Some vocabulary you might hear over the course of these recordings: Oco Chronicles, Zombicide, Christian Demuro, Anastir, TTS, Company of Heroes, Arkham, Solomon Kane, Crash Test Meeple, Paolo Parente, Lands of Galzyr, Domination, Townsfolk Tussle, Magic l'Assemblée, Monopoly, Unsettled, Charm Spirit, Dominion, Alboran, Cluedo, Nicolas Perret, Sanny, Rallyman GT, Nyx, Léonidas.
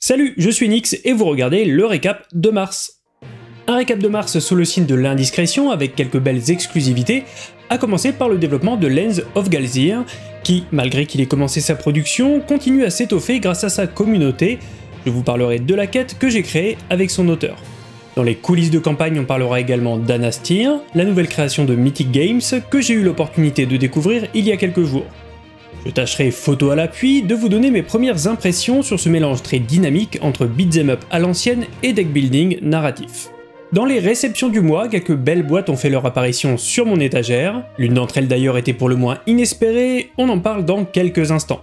Salut, je suis Nyx et vous regardez le récap de mars. Un récap de mars sous le signe de l'indiscrétion avec quelques belles exclusivités, à commencer par le développement de Lands of Galzyr, qui, malgré qu'il ait commencé sa production, continue à s'étoffer grâce à sa communauté. Je vous parlerai de la quête que j'ai créée avec son auteur. Dans les coulisses de campagne, on parlera également d'Anastir, la nouvelle création de Mythic Games que j'ai eu l'opportunité de découvrir il y a quelques jours. Je tâcherai, photo à l'appui, de vous donner mes premières impressions sur ce mélange très dynamique entre beat'em up à l'ancienne et deck building narratif. Dans les réceptions du mois, quelques belles boîtes ont fait leur apparition sur mon étagère, l'une d'entre elles d'ailleurs était pour le moins inespérée, on en parle dans quelques instants.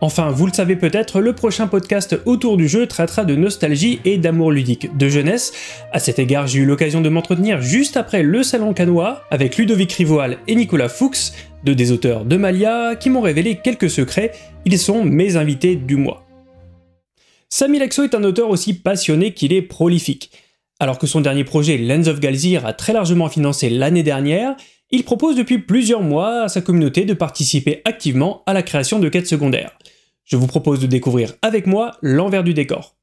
Enfin, vous le savez peut-être, le prochain podcast autour du jeu traitera de nostalgie et d'amour ludique, de jeunesse. À cet égard, j'ai eu l'occasion de m'entretenir juste après le salon cannois avec Ludovic Rivoal et Nicolas Fuchs, deux des auteurs de Malhya, qui m'ont révélé quelques secrets. Ils sont mes invités du mois. Sami est un auteur aussi passionné qu'il est prolifique. Alors que son dernier projet, Lens of Galzir, a très largement financé l'année dernière, il propose depuis plusieurs mois à sa communauté de participer activement à la création de quêtes secondaires. Je vous propose de découvrir avec moi l'envers du décor.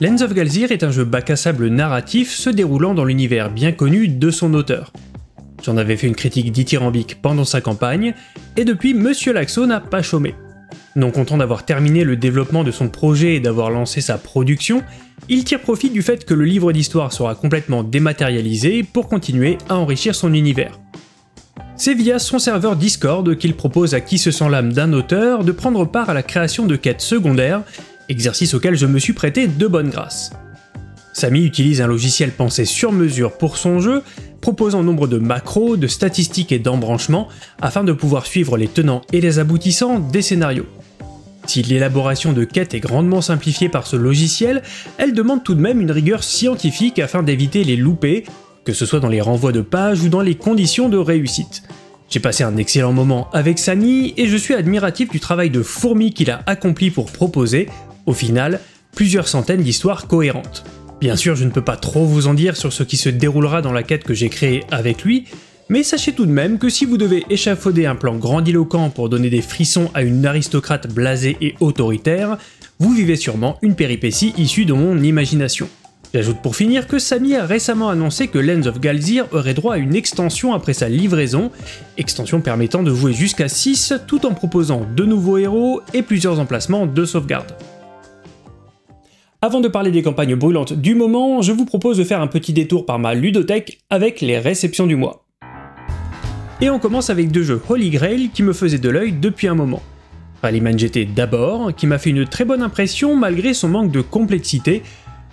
Lands of Galzir est un jeu bac à sable narratif se déroulant dans l'univers bien connu de son auteur. J'en avais fait une critique dithyrambique pendant sa campagne, et depuis Monsieur Laxo n'a pas chômé. Non content d'avoir terminé le développement de son projet et d'avoir lancé sa production, il tire profit du fait que le livre d'histoire sera complètement dématérialisé pour continuer à enrichir son univers. C'est via son serveur Discord qu'il propose à qui se sent l'âme d'un auteur de prendre part à la création de quêtes secondaires, exercice auquel je me suis prêté de bonne grâce. Sami utilise un logiciel pensé sur mesure pour son jeu, proposant nombre de macros, de statistiques et d'embranchements afin de pouvoir suivre les tenants et les aboutissants des scénarios. Si l'élaboration de quêtes est grandement simplifiée par ce logiciel, elle demande tout de même une rigueur scientifique afin d'éviter les loupés, que ce soit dans les renvois de pages ou dans les conditions de réussite. J'ai passé un excellent moment avec Sanny et je suis admiratif du travail de fourmi qu'il a accompli pour proposer, au final, plusieurs centaines d'histoires cohérentes. Bien sûr, je ne peux pas trop vous en dire sur ce qui se déroulera dans la quête que j'ai créée avec lui, mais sachez tout de même que si vous devez échafauder un plan grandiloquent pour donner des frissons à une aristocrate blasée et autoritaire, vous vivez sûrement une péripétie issue de mon imagination. J'ajoute pour finir que Sami a récemment annoncé que Lands of Galzir aurait droit à une extension après sa livraison, extension permettant de jouer jusqu'à 6 tout en proposant de nouveaux héros et plusieurs emplacements de sauvegarde. Avant de parler des campagnes brûlantes du moment, je vous propose de faire un petit détour par ma ludothèque avec les réceptions du mois. Et on commence avec deux jeux Holy Grail qui me faisaient de l'œil depuis un moment. Rallyman GT d'abord, qui m'a fait une très bonne impression malgré son manque de complexité.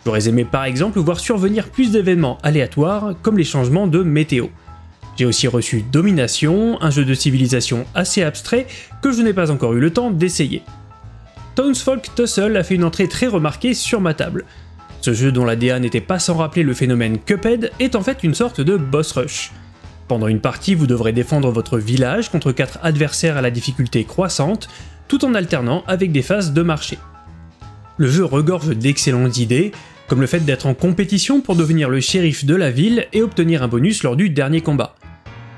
J'aurais aimé par exemple voir survenir plus d'événements aléatoires, comme les changements de météo. J'ai aussi reçu Domination, un jeu de civilisation assez abstrait que je n'ai pas encore eu le temps d'essayer. Townsfolk Tussle a fait une entrée très remarquée sur ma table. Ce jeu dont la DA n'était pas sans rappeler le phénomène Cuphead est en fait une sorte de boss rush. Pendant une partie, vous devrez défendre votre village contre 4 adversaires à la difficulté croissante, tout en alternant avec des phases de marché. Le jeu regorge d'excellentes idées, comme le fait d'être en compétition pour devenir le shérif de la ville et obtenir un bonus lors du dernier combat.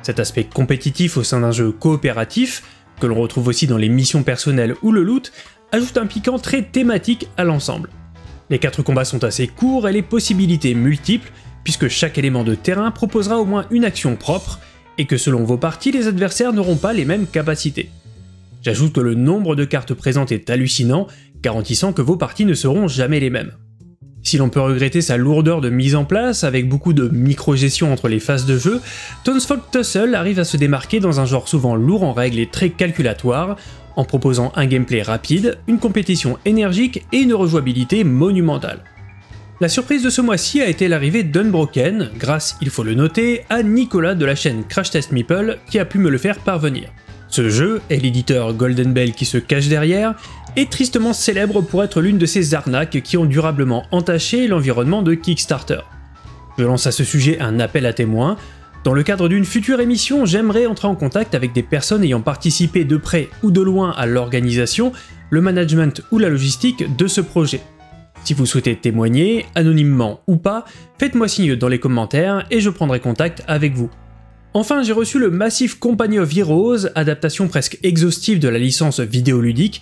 Cet aspect compétitif au sein d'un jeu coopératif, que l'on retrouve aussi dans les missions personnelles ou le loot, ajoute un piquant très thématique à l'ensemble. Les 4 combats sont assez courts et les possibilités multiples, puisque chaque élément de terrain proposera au moins une action propre, et que selon vos parties, les adversaires n'auront pas les mêmes capacités. J'ajoute que le nombre de cartes présentes est hallucinant, garantissant que vos parties ne seront jamais les mêmes. Si l'on peut regretter sa lourdeur de mise en place, avec beaucoup de micro-gestion entre les phases de jeu, Townsfolk Tussle arrive à se démarquer dans un genre souvent lourd en règles et très calculatoire, en proposant un gameplay rapide, une compétition énergique et une rejouabilité monumentale. La surprise de ce mois-ci a été l'arrivée d'Unbroken, grâce, il faut le noter, à Nicolas de la chaîne Crash Test Meeple qui a pu me le faire parvenir. Ce jeu, et l'éditeur Golden Bell qui se cache derrière, est tristement célèbre pour être l'une de ces arnaques qui ont durablement entaché l'environnement de Kickstarter. Je lance à ce sujet un appel à témoins. Dans le cadre d'une future émission, j'aimerais entrer en contact avec des personnes ayant participé de près ou de loin à l'organisation, le management ou la logistique de ce projet. Si vous souhaitez témoigner, anonymement ou pas, faites-moi signe dans les commentaires et je prendrai contact avec vous. Enfin, j'ai reçu le massif Company of Heroes, adaptation presque exhaustive de la licence vidéoludique,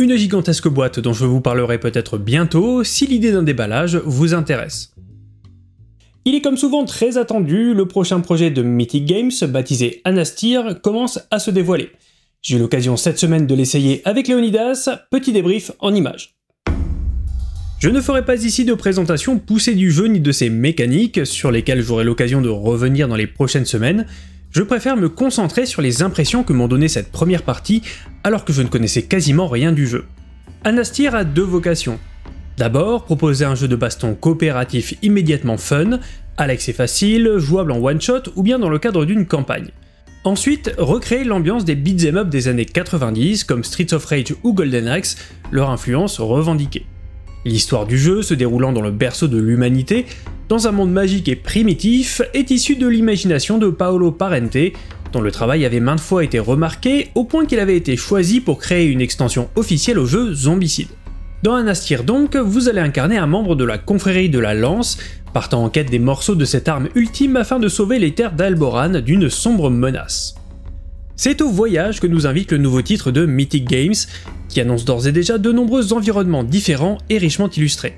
Une gigantesque boîte dont je vous parlerai peut-être bientôt, si l'idée d'un déballage vous intéresse. Il est comme souvent très attendu, le prochain projet de Mythic Games, baptisé Anastir, commence à se dévoiler. J'ai eu l'occasion cette semaine de l'essayer avec Léonidas, petit débrief en images. Je ne ferai pas ici de présentation poussée du jeu ni de ses mécaniques, sur lesquelles j'aurai l'occasion de revenir dans les prochaines semaines. Je préfère me concentrer sur les impressions que m'ont donné cette première partie, alors que je ne connaissais quasiment rien du jeu. Anastir a deux vocations. D'abord, proposer un jeu de baston coopératif immédiatement fun, à l'accès facile, jouable en one-shot ou bien dans le cadre d'une campagne. Ensuite, recréer l'ambiance des beat'em up des années 90 comme Streets of Rage ou Golden Axe, leur influence revendiquée. L'histoire du jeu, se déroulant dans le berceau de l'humanité, dans un monde magique et primitif, est issue de l'imagination de Paolo Parente, dont le travail avait maintes fois été remarqué au point qu'il avait été choisi pour créer une extension officielle au jeu Zombicide. Dans Anastir donc, vous allez incarner un membre de la confrérie de la lance, partant en quête des morceaux de cette arme ultime afin de sauver les terres d'Alboran d'une sombre menace. C'est au voyage que nous invite le nouveau titre de Mythic Games, qui annonce d'ores et déjà de nombreux environnements différents et richement illustrés.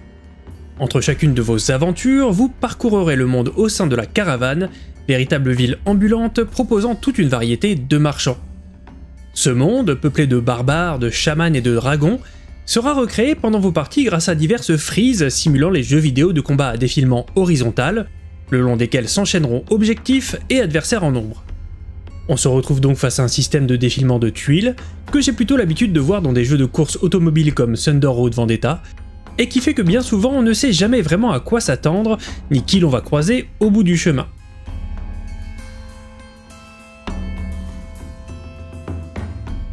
Entre chacune de vos aventures, vous parcourrez le monde au sein de la caravane, véritable ville ambulante proposant toute une variété de marchands. Ce monde, peuplé de barbares, de chamans et de dragons, sera recréé pendant vos parties grâce à diverses frises simulant les jeux vidéo de combat à défilement horizontal, le long desquels s'enchaîneront objectifs et adversaires en nombre. On se retrouve donc face à un système de défilement de tuiles, que j'ai plutôt l'habitude de voir dans des jeux de course automobiles comme Thunder Road Vendetta, et qui fait que bien souvent on ne sait jamais vraiment à quoi s'attendre, ni qui l'on va croiser au bout du chemin.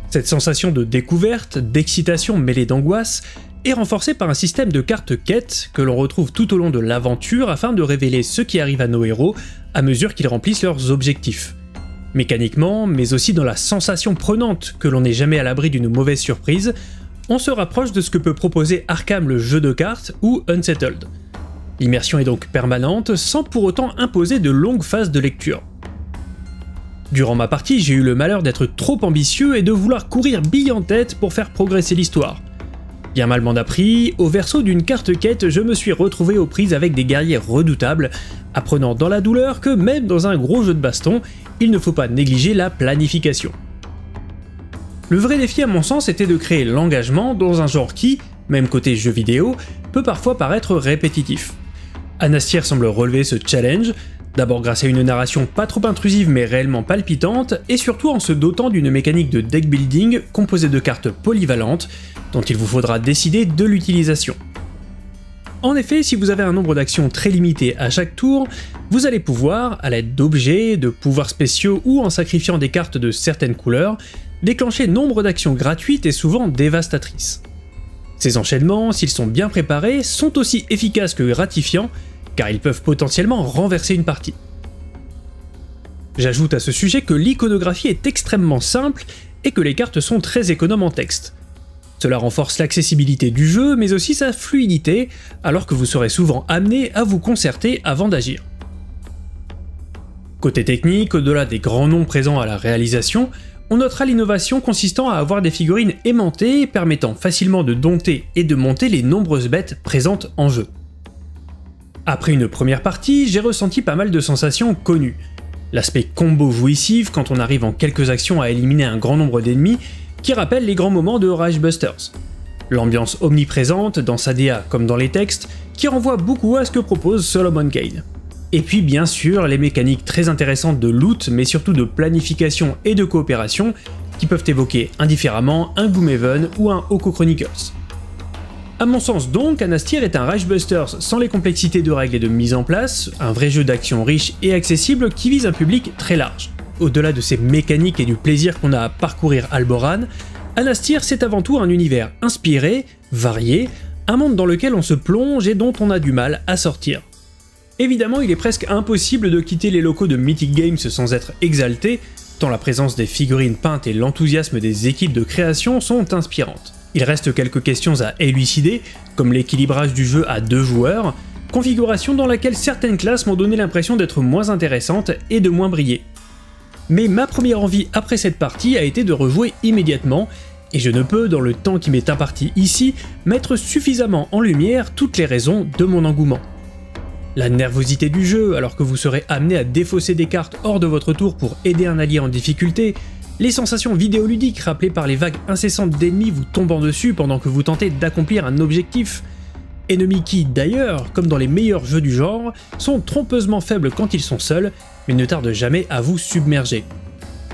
Cette sensation de découverte, d'excitation mêlée d'angoisse, est renforcée par un système de cartes quêtes que l'on retrouve tout au long de l'aventure afin de révéler ce qui arrive à nos héros à mesure qu'ils remplissent leurs objectifs. Mécaniquement, mais aussi dans la sensation prenante que l'on n'est jamais à l'abri d'une mauvaise surprise, on se rapproche de ce que peut proposer Arkham le jeu de cartes ou Unsettled. L'immersion est donc permanente sans pour autant imposer de longues phases de lecture. Durant ma partie, j'ai eu le malheur d'être trop ambitieux et de vouloir courir bille en tête pour faire progresser l'histoire. Bien mal m'en a pris, au verso d'une carte quête, je me suis retrouvé aux prises avec des guerriers redoutables, apprenant dans la douleur que même dans un gros jeu de baston, il ne faut pas négliger la planification. Le vrai défi à mon sens était de créer l'engagement dans un genre qui, même côté jeu vidéo, peut parfois paraître répétitif. Anastir semble relever ce challenge, d'abord grâce à une narration pas trop intrusive mais réellement palpitante, et surtout en se dotant d'une mécanique de deck building composée de cartes polyvalentes, dont il vous faudra décider de l'utilisation. En effet, si vous avez un nombre d'actions très limité à chaque tour, vous allez pouvoir, à l'aide d'objets, de pouvoirs spéciaux ou en sacrifiant des cartes de certaines couleurs, déclencher nombre d'actions gratuites et souvent dévastatrices. Ces enchaînements, s'ils sont bien préparés, sont aussi efficaces que gratifiants, car ils peuvent potentiellement renverser une partie. J'ajoute à ce sujet que l'iconographie est extrêmement simple et que les cartes sont très économes en texte. Cela renforce l'accessibilité du jeu, mais aussi sa fluidité, alors que vous serez souvent amené à vous concerter avant d'agir. Côté technique, au-delà des grands noms présents à la réalisation, on notera l'innovation consistant à avoir des figurines aimantées permettant facilement de dompter et de monter les nombreuses bêtes présentes en jeu. Après une première partie, j'ai ressenti pas mal de sensations connues. L'aspect combo jouissif quand on arrive en quelques actions à éliminer un grand nombre d'ennemis qui rappelle les grands moments de Ragebusters. L'ambiance omniprésente, dans sa DA comme dans les textes, qui renvoie beaucoup à ce que propose Solomon Kane. Et puis bien sûr, les mécaniques très intéressantes de loot, mais surtout de planification et de coopération, qui peuvent évoquer indifféremment un Gloomhaven ou un Oco Chronicles. A mon sens donc, Anastir est un Ragebusters sans les complexités de règles et de mise en place, un vrai jeu d'action riche et accessible qui vise un public très large. Au-delà de ses mécaniques et du plaisir qu'on a à parcourir Alboran, Anastir c'est avant tout un univers inspiré, varié, un monde dans lequel on se plonge et dont on a du mal à sortir. Évidemment, il est presque impossible de quitter les locaux de Mythic Games sans être exalté, tant la présence des figurines peintes et l'enthousiasme des équipes de création sont inspirantes. Il reste quelques questions à élucider, comme l'équilibrage du jeu à deux joueurs, configuration dans laquelle certaines classes m'ont donné l'impression d'être moins intéressantes et de moins briller. Mais ma première envie après cette partie a été de rejouer immédiatement, et je ne peux, dans le temps qui m'est imparti ici, mettre suffisamment en lumière toutes les raisons de mon engouement. La nervosité du jeu, alors que vous serez amené à défausser des cartes hors de votre tour pour aider un allié en difficulté, les sensations vidéoludiques rappelées par les vagues incessantes d'ennemis vous tombant dessus pendant que vous tentez d'accomplir un objectif, ennemis qui, d'ailleurs, comme dans les meilleurs jeux du genre, sont trompeusement faibles quand ils sont seuls, mais ne tardent jamais à vous submerger.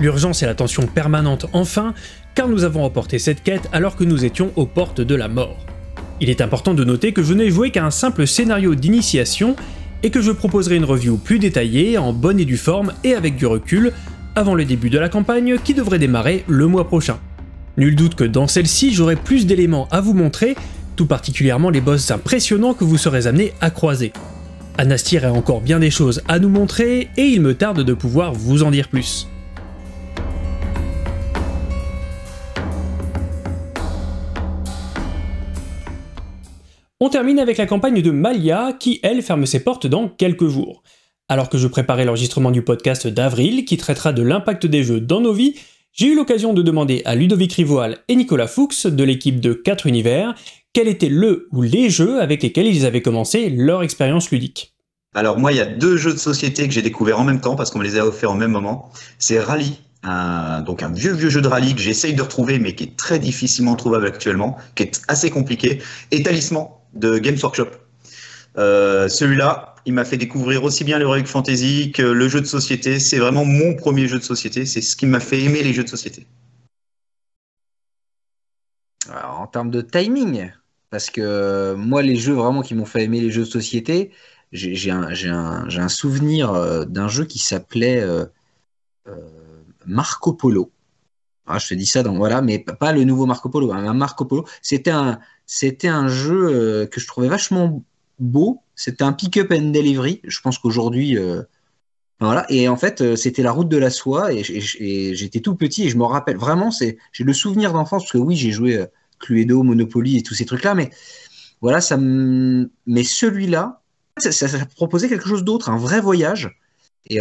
L'urgence et la tension permanente enfin, car nous avons remporté cette quête alors que nous étions aux portes de la mort. Il est important de noter que je n'ai joué qu'à un simple scénario d'initiation et que je proposerai une review plus détaillée, en bonne et due forme et avec du recul, avant le début de la campagne qui devrait démarrer le mois prochain. Nul doute que dans celle-ci, j'aurai plus d'éléments à vous montrer, tout particulièrement les boss impressionnants que vous serez amenés à croiser. Anastir a encore bien des choses à nous montrer et il me tarde de pouvoir vous en dire plus. On termine avec la campagne de Malhya qui, elle, ferme ses portes dans quelques jours. Alors que je préparais l'enregistrement du podcast d'avril qui traitera de l'impact des jeux dans nos vies, j'ai eu l'occasion de demander à Ludovic Rivoal et Nicolas Fuchs de l'équipe de 4 univers quel était le ou les jeux avec lesquels ils avaient commencé leur expérience ludique. Alors moi, il y a deux jeux de société que j'ai découverts en même temps parce qu'on me les a offerts en même moment. C'est Rallye, donc un vieux jeu de rallye que j'essaye de retrouver mais qui est très difficilement trouvable actuellement, qui est assez compliqué, et Talisman de Games Workshop. Celui-là, il m'a fait découvrir aussi bien l'heroic fantasy que le jeu de société. C'est vraiment mon premier jeu de société. C'est ce qui m'a fait aimer les jeux de société. Alors, en termes de timing, parce que moi, les jeux vraiment qui m'ont fait aimer les jeux de société, j'ai un souvenir d'un jeu qui s'appelait Marco Polo. Ah, je te dis ça, donc voilà, mais pas le nouveau Marco Polo. Hein, Marco Polo, c'était un jeu que je trouvais vachement beau. C'était un pick-up and delivery. Je pense qu'aujourd'hui, voilà. Et en fait, c'était la route de la soie. Et j'étais tout petit et je m'en rappelle vraiment. J'ai le souvenir d'enfance parce que oui, j'ai joué Cluedo, Monopoly et tous ces trucs-là. Mais voilà, mais celui-là, ça proposait quelque chose d'autre, un vrai voyage. Et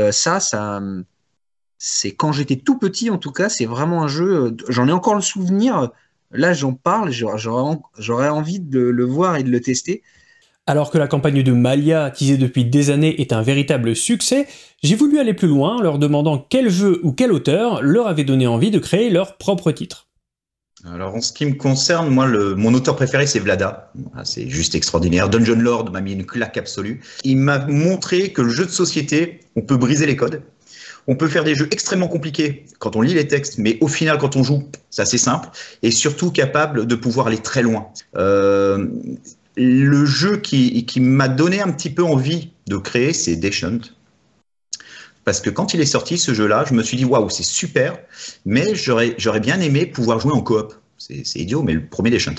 c'est quand j'étais tout petit, en tout cas, c'est vraiment un jeu. J'en ai encore le souvenir. Là, j'en parle. J'aurais envie de le voir et de le tester. Alors que la campagne de Malhya, teasée depuis des années, est un véritable succès, j'ai voulu aller plus loin, leur demandant quel jeu ou quel auteur leur avait donné envie de créer leur propre titre. Alors en ce qui me concerne, moi, mon auteur préféré, c'est Vlada. C'est juste extraordinaire. Dungeon Lord m'a mis une claque absolue. Il m'a montré que le jeu de société, on peut briser les codes. On peut faire des jeux extrêmement compliqués quand on lit les textes, mais au final, quand on joue, c'est assez simple. Et surtout capable de pouvoir aller très loin. Le jeu qui m'a donné un petit peu envie de créer, c'est Descent. Parce que quand il est sorti, ce jeu-là, je me suis dit, waouh, c'est super, mais j'aurais bien aimé pouvoir jouer en coop. C'est idiot, mais le premier Descent.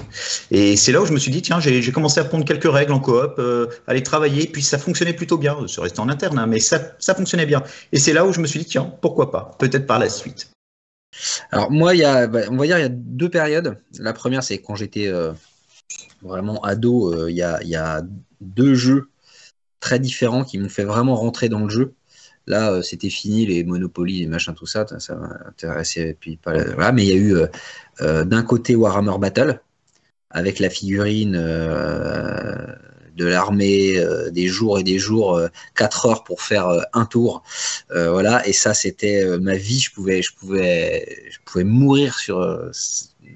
Et c'est là où je me suis dit, tiens, j'ai commencé à prendre quelques règles en coop, aller travailler, puis ça fonctionnait plutôt bien. Ça restait en interne, hein, mais ça fonctionnait bien. Et c'est là où je me suis dit, tiens, pourquoi pas, peut-être par la suite. Alors moi, il y a deux périodes. La première, c'est quand j'étais... vraiment ado, il y a deux jeux très différents qui m'ont fait vraiment rentrer dans le jeu. Là, c'était fini les Monopoly, les machins, tout ça, ça m'intéressait. Voilà. Mais il y a eu d'un côté Warhammer Battle, avec la figurine de l'armée, des jours et des jours, 4 heures pour faire un tour. Voilà. Et ça, c'était ma vie, je pouvais mourir sur...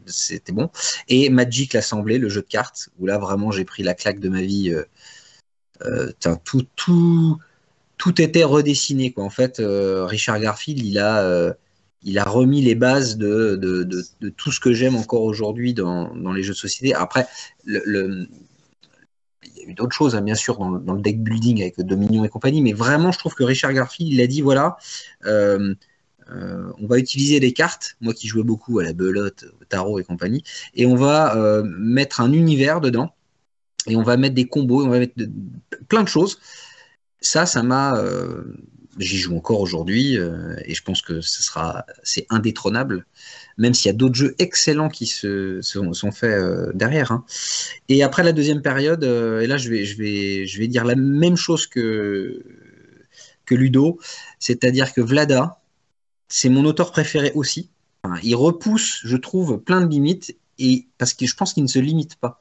c'était bon. Et Magic l'Assemblée, le jeu de cartes, où là vraiment j'ai pris la claque de ma vie. Tout était redessiné, quoi. En fait, Richard Garfield, il a remis les bases de tout ce que j'aime encore aujourd'hui dans les jeux de société. Après, il y a eu d'autres choses, hein, bien sûr, dans le deck building avec Dominion et compagnie, mais vraiment je trouve que Richard Garfield, il a dit voilà. On va utiliser les cartes, moi qui jouais beaucoup à la belote, au tarot et compagnie, et on va mettre un univers dedans, et on va mettre des combos, on va mettre plein de choses. Ça m'a... j'y joue encore aujourd'hui, et je pense que c'est indétrônable, même s'il y a d'autres jeux excellents qui sont faits derrière. Hein. Et après la deuxième période, et là je vais dire la même chose que Ludo, c'est-à-dire que Vlada, c'est mon auteur préféré aussi. il repousse, je trouve, plein de limites, et parce que je pense qu'il ne se limite pas.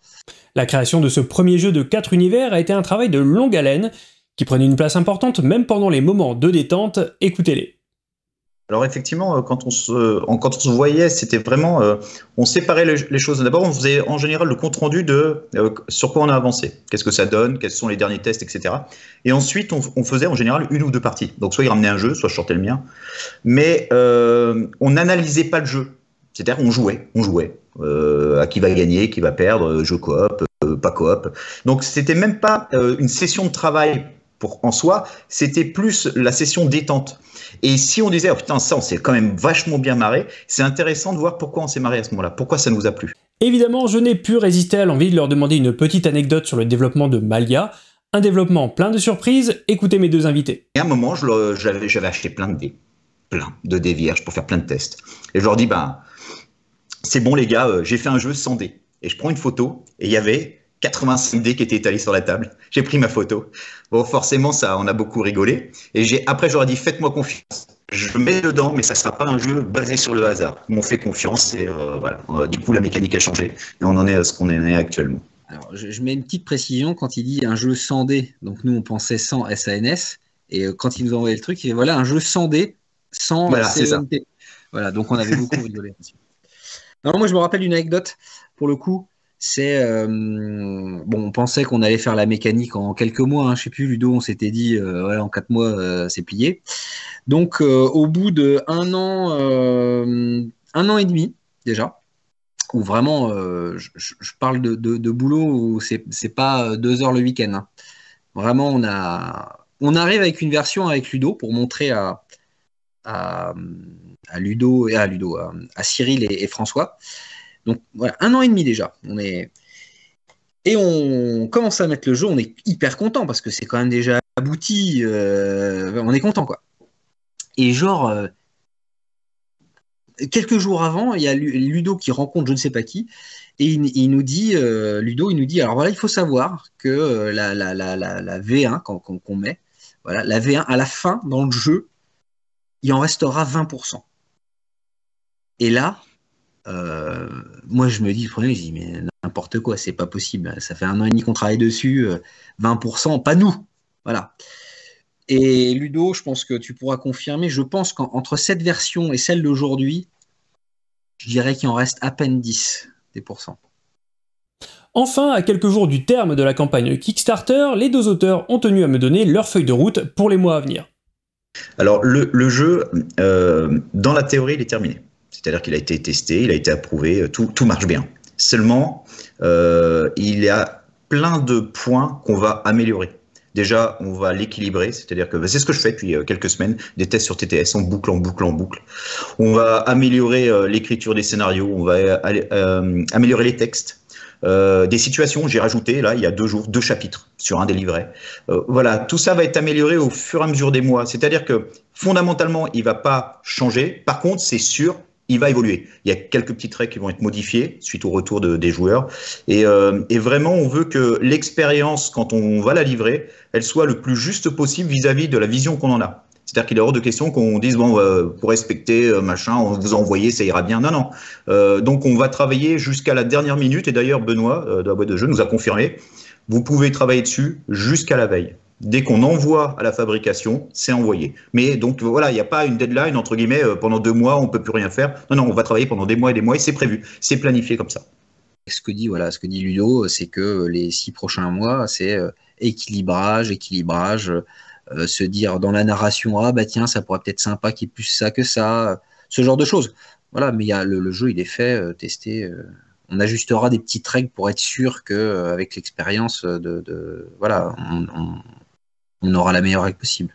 La création de ce premier jeu de 4 univers a été un travail de longue haleine, qui prenait une place importante même pendant les moments de détente. Écoutez-les. Alors effectivement, quand on se voyait, c'était vraiment... on séparait les choses. D'abord, on faisait en général le compte-rendu de sur quoi on a avancé. Qu'est-ce que ça donne, quels sont les derniers tests, etc. Et ensuite, on faisait en général une ou deux parties. Donc soit il ramenait un jeu, soit je sortais le mien. Mais on n'analysait pas le jeu. C'est-à-dire qu'on jouait, à qui va gagner, qui va perdre, jeu coop, pas coop. Donc c'était même pas une session de travail en soi, c'était plus la session détente. Et si on disait, oh putain, ça, on s'est quand même vachement bien marré, c'est intéressant de voir pourquoi on s'est marré à ce moment-là, pourquoi ça nous a plu. Évidemment, je n'ai pu résister à l'envie de leur demander une petite anecdote sur le développement de Malhya, un développement plein de surprises. Écoutez mes deux invités. Et à un moment, j'avais acheté plein de dés vierges pour faire plein de tests. Et je leur dis, bah, c'est bon les gars, j'ai fait un jeu sans dés. Et je prends une photo, et il y avait 85 dés qui étaient étalés sur la table. J'ai pris ma photo. Bon, forcément, ça, on a beaucoup rigolé. Et après, j'aurais dit, faites-moi confiance. Je mets dedans, mais ça ne sera pas un jeu basé sur le hasard. Ils m'ont fait confiance et voilà. Du coup, la mécanique a changé. Et on en est à ce qu'on en est actuellement. Alors, je mets une petite précision quand il dit un jeu sans dés. Donc, nous, on pensait sans SANS. Et quand il nous envoyait le truc, il dit, voilà, un jeu sans dés, sans CNT. Voilà, donc on avait beaucoup rigolé. Alors, moi, je me rappelle une anecdote, pour le coup. C'est bon, on pensait qu'on allait faire la mécanique en quelques mois, hein, je sais plus, Ludo, on s'était dit ouais, en 4 mois c'est plié. Donc au bout de un an et demi déjà, où vraiment je parle de boulot où c'est pas 2 heures le week-end, hein. Vraiment on arrive avec une version avec Ludo pour montrer à Cyril et François. Donc voilà, 1 an et demi déjà, on commence à mettre le jeu, on est hyper content parce que c'est quand même déjà abouti, on est content quoi. Et genre, quelques jours avant, il y a Ludo qui rencontre je ne sais pas qui, et il nous dit, alors voilà, il faut savoir que la V1 qu'on met, voilà, la V1 à la fin dans le jeu, il en restera 20%. Et là... moi je me dis, je dis mais n'importe quoi, c'est pas possible, ça fait 1 an et demi qu'on travaille dessus, 20%, pas nous, voilà. Et Ludo, je pense que tu pourras confirmer, je pense qu'entre cette version et celle d'aujourd'hui, je dirais qu'il en reste à peine 10%. Enfin, à quelques jours du terme de la campagne Kickstarter, les deux auteurs ont tenu à me donner leur feuille de route pour les mois à venir. Alors le jeu, dans la théorie, il est terminé. C'est-à-dire qu'il a été testé, il a été approuvé, tout marche bien. Seulement, il y a plein de points qu'on va améliorer. Déjà, on va l'équilibrer, c'est-à-dire que c'est ce que je fais depuis quelques semaines, des tests sur TTS en boucle, en boucle, en boucle. On va améliorer l'écriture des scénarios, on va améliorer les textes. Des situations, j'ai rajouté, là, il y a 2 jours, 2 chapitres sur un des livrets. Voilà, tout ça va être amélioré au fur et à mesure des mois. C'est-à-dire que fondamentalement, il ne va pas changer. Par contre, c'est sûr, il va évoluer. Il y a quelques petites règles qui vont être modifiées suite au retour des joueurs. Et vraiment, on veut que l'expérience, quand on va la livrer, elle soit le plus juste possible vis-à-vis de la vision qu'on en a. C'est-à-dire qu'il est hors de question qu'on dise, bon, pour respecter, machin, on vous a envoyé, ça ira bien. Non, non. Donc, on va travailler jusqu'à la dernière minute. Et d'ailleurs, Benoît, de la boîte de jeu, nous a confirmé, vous pouvez travailler dessus jusqu'à la veille. Dès qu'on envoie à la fabrication, c'est envoyé. Mais donc voilà, il n'y a pas une deadline, entre guillemets, pendant 2 mois, on ne peut plus rien faire. Non, non, on va travailler pendant des mois et c'est prévu. C'est planifié comme ça. Ce que dit Ludo, c'est que les 6 prochains mois, c'est équilibrage, se dire dans la narration, ah bah tiens, ça pourrait peut-être sympa qu'il y ait plus ça que ça, ce genre de choses. Voilà, mais le jeu, il est fait, testé. On ajustera des petites règles pour être sûr qu'avec l'expérience, voilà, on aura la meilleure règle possible.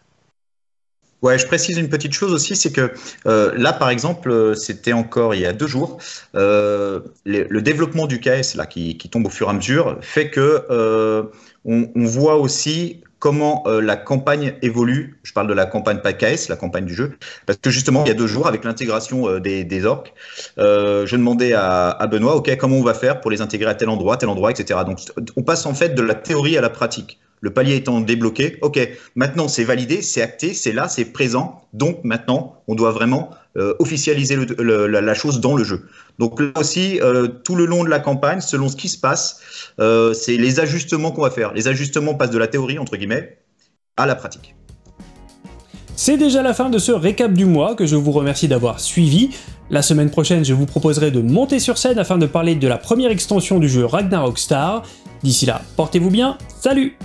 Ouais, je précise une petite chose aussi, c'est que là, par exemple, c'était encore il y a 2 jours, le développement du KS là, qui tombe au fur et à mesure fait que on voit aussi comment la campagne évolue. Je parle de la campagne, pas KS, la campagne du jeu, parce que justement, il y a 2 jours, avec l'intégration des orques, je demandais à Benoît, ok, comment on va faire pour les intégrer à tel endroit, etc. Donc, on passe en fait de la théorie à la pratique. le palier étant débloqué, ok, maintenant c'est validé, c'est acté, c'est là, c'est présent, donc maintenant on doit vraiment officialiser la chose dans le jeu. Donc là aussi, tout le long de la campagne, selon ce qui se passe, c'est les ajustements qu'on va faire. Les ajustements passent de la théorie, entre guillemets, à la pratique. C'est déjà la fin de ce récap du mois que je vous remercie d'avoir suivi. La semaine prochaine, je vous proposerai de monter sur scène afin de parler de la première extension du jeu Ragnarok Star. D'ici là, portez-vous bien, salut!